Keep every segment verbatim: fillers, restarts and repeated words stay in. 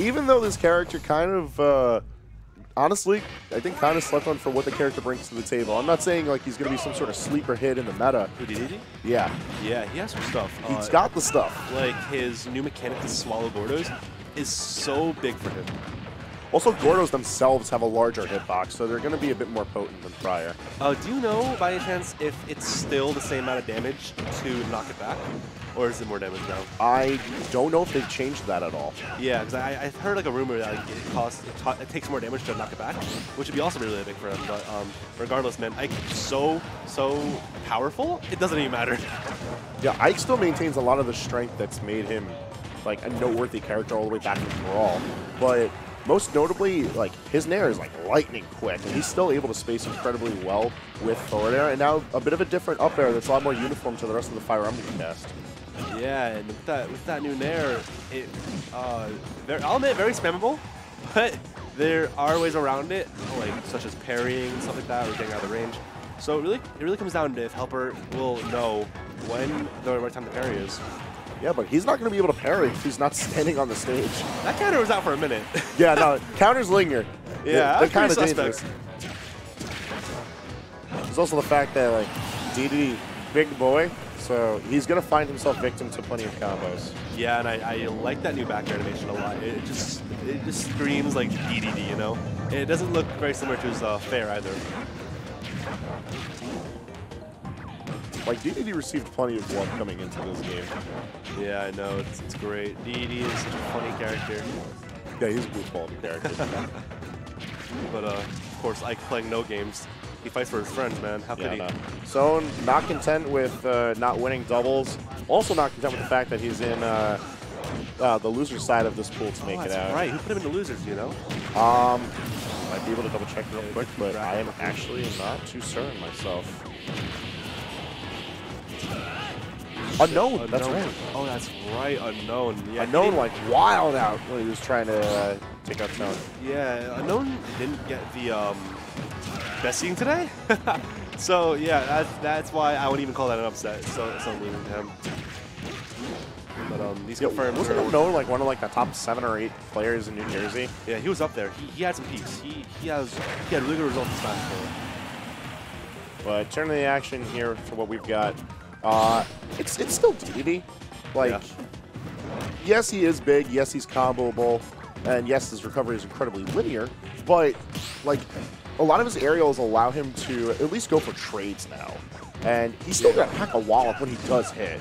even though this character kind of, uh, honestly, I think kind of slept on for what the character brings to the table. I'm not saying like he's going to be some sort of sleeper hit in the meta. Who, Dedede? Yeah. Yeah, he has some stuff. He's uh, got the stuff. Like his new mechanic to swallow Gordos is so big for him. Also, Gordos themselves have a larger hitbox, so they're going to be a bit more potent than prior. Uh, do you know, by any chance, if it's still the same amount of damage to knock it back? Or is it more damage now? I don't know if they've changed that at all. Yeah, because I've heard like a rumor that like, it, costs, it, ta it takes more damage to knock it back, which would be also really big for him. But um, regardless, man, Ike is so, so powerful, it doesn't even matter. Yeah, Ike still maintains a lot of the strength that's made him like a noteworthy character all the way back in Brawl. But most notably, like his Nair is like lightning quick, and he's still able to space incredibly well with forward air, and now a bit of a different up air that's a lot more uniform to the rest of the Fire Emblem cast. Yeah, and with that, with that new Nair, it, uh, I'll admit, very spammable, but there are ways around it, like such as parrying and stuff like that, or getting out of the range. So it really, it really comes down to if HelpR will know when the right time to parry is. Yeah, but he's not going to be able to parry if he's not standing on the stage. That counter was out for a minute. Yeah, no, counters linger. Yeah, they're kind of dangerous. There's also the fact that, like, Dedede, big boy, so he's going to find himself victim to plenty of combos. Yeah, and I, I like that new back animation a lot. It just it just screams like Dedede, you know? It doesn't look very similar to his uh, fair either. Like, Dedede received plenty of love coming into this game. Yeah, I know. It's, it's great. Dedede is such a funny character. Yeah, he's a goofball character. But, uh, of course, Ike playing no games. He fights for his friends, man. How could yeah, he? No. Soan, not content with uh, not winning doubles. Also not content with the fact that he's in uh, uh, the loser side of this pool to oh, make it out. That's right. Who put him in the losers, you know? Um, I might be able to double check real quick, but I am actually not too certain myself. Unknown, unknown, that's right. Oh, that's right, Unknown. Yeah, Unknown like wild out when he was trying to uh, take out Soan. Yeah, Unknown didn't get the um, best seeding today. So yeah, that's, that's why I wouldn't even call that an upset. So it's not leaving him. But um, these yeah, confirmed. Wasn't Unknown like one of like the top seven or eight players in New Jersey? Yeah, he was up there. He, he had some peaks. He he has he had really good results this time. But turn to the action here for what we've got. Uh, it's it's still Dedede. Like, yeah. Yes, he is big. Yes, he's comboable, and yes, his recovery is incredibly linear. But like, a lot of his aerials allow him to at least go for trades now, and he's still got to pack a wallop when he does hit.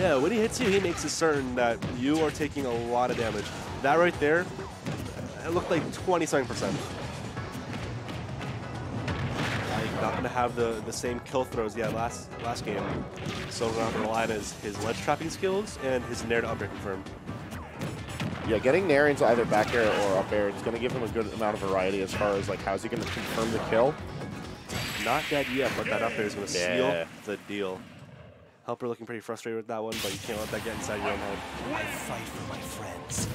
Yeah, when he hits you, he makes it certain that you are taking a lot of damage. That right there, it looked like twenty-seven percent. Not gonna have the the same kill throws yeah last last game. So we're not gonna rely on his, his ledge trapping skills and his Nair to up air confirm. Yeah, getting Nair into either back air or up air is gonna give him a good amount of variety as far as like how's he gonna confirm the kill. Not dead yet, but that up air is gonna yeah. seal the deal. HelpR looking pretty frustrated with that one, but you can't let that get inside your own head. I fight for my friends.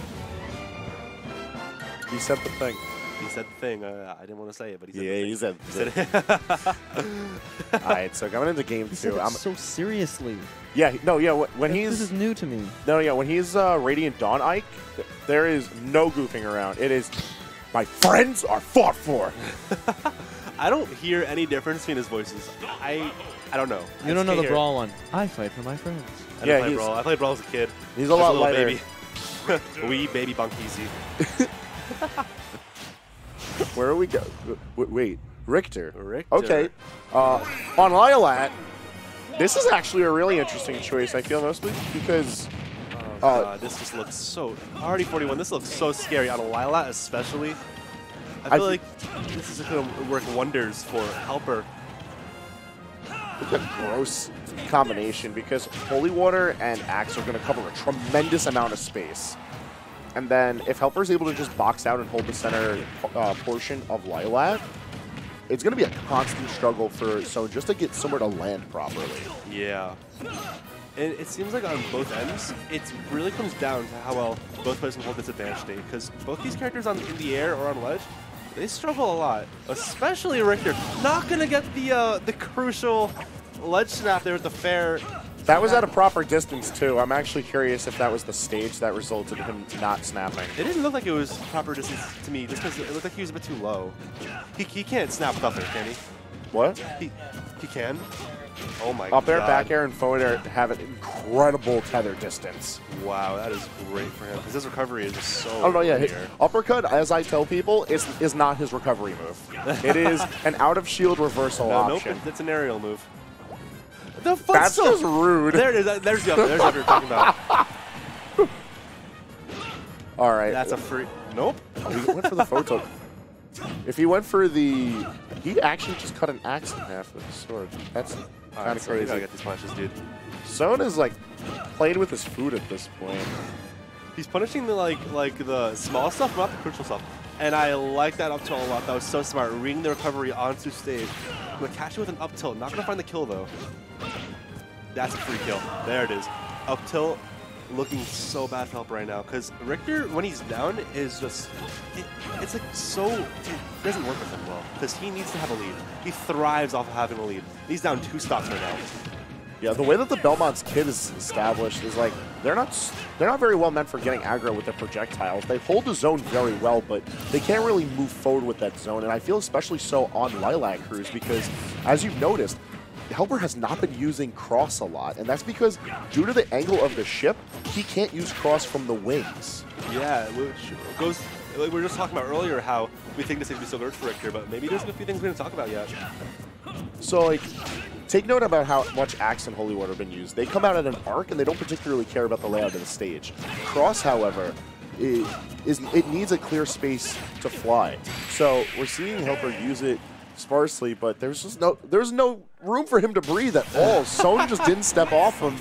He said the thing. He said the thing. Uh, I didn't want to say it, but he said yeah, the thing. Yeah, he said the thing. All right, so coming into game he two. Said I'm so seriously. Yeah, no, yeah. When this, he's this is new to me. No, yeah. When he's uh, Radiant Dawn Ike, there is no goofing around. It is my friends are fought for. I don't hear any difference between his voices. I, I don't know. You I don't know the Brawl one. I fight for my friends. I yeah, play Brawl. I played Brawl as a kid. He's a lot a lighter. Baby. Wee baby bunkiesy. Where are we go? Wait, Richter. Richter. Okay. Uh, on Lylat, this is actually a really interesting choice, I feel, mostly because... Uh, oh, God, this just looks so... R D forty-one, this looks so scary. On Lylat especially, I feel I like this is going to work wonders for HelpR. It's a gross combination because Holy Water and Axe are going to cover a tremendous amount of space. And then if HelpR is able to just box out and hold the center uh, portion of Lylat, it's going to be a constant struggle for Soan just to get somewhere to land properly. Yeah. And it seems like on both ends, it really comes down to how well both players can hold this advantage state, because both these characters on in the air or on ledge, they struggle a lot, especially Richter. Not going to get the uh, the crucial ledge snap there with the fair That was at a proper distance, too. I'm actually curious if that was the stage that resulted in him not snapping. It didn't look like it was proper distance to me, just because it looked like he was a bit too low. He, he can't snap with up air, can he? What? He, he can? Oh my god. Up air, back air, and forward air have an incredible tether distance. Wow, that is great for him, because his recovery is just so oh, no, yeah, his uppercut, as I tell people, is, is not his recovery move. It is an out-of-shield reversal no, option. Nope, it's an aerial move. The That's so just rude. There it is. There's the up. There's what you're talking about. All right. That's a free. Nope. Oh, he went for the photo. If he went for the, he actually just cut an axe in half with his sword. That's kind right, of so crazy. I got these punches, dude. Soan is like played with his food at this point. He's punishing the like like the small stuff, not the crucial stuff. And I like that up tilt a lot. That was so smart. Reading the recovery onto stage. I'm gonna catch it with an up tilt. Not gonna find the kill though. That's a free kill. There it is. Up tilt looking so bad for help right now, because Richter, when he's down, is just... It, it's like so... Dude, it doesn't work with him well, because he needs to have a lead. He thrives off of having a lead. He's down two stops right now. Yeah, the way that the Belmont's kid is established is like, they're not they're not very well meant for getting aggro with their projectiles. They hold the zone very well, but they can't really move forward with that zone, and I feel especially so on Lylat Cruise, because as you've noticed, HelpR has not been using cross a lot, and that's because due to the angle of the ship, he can't use cross from the wings. Yeah, which goes, we were just talking about earlier how we think this is still good for Richter, but maybe there's a few things we're going to talk about yet. So, like, take note about how much Axe and Holy Water have been used. They come out at an arc, and they don't particularly care about the layout of the stage. Cross, however, it, is, it needs a clear space to fly. So, we're seeing HelpR use it sparsely, but there's just no there's no room for him to breathe at all. Soan just didn't step off him,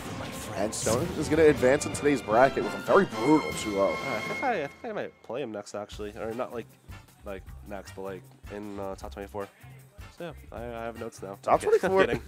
and Soan is going to advance in today's bracket with a very brutal two oh. Uh, I, think I, I think I might play him next, actually, or not like like next, but like in uh, top twenty-four. So yeah, I, I have notes now. Top twenty-four.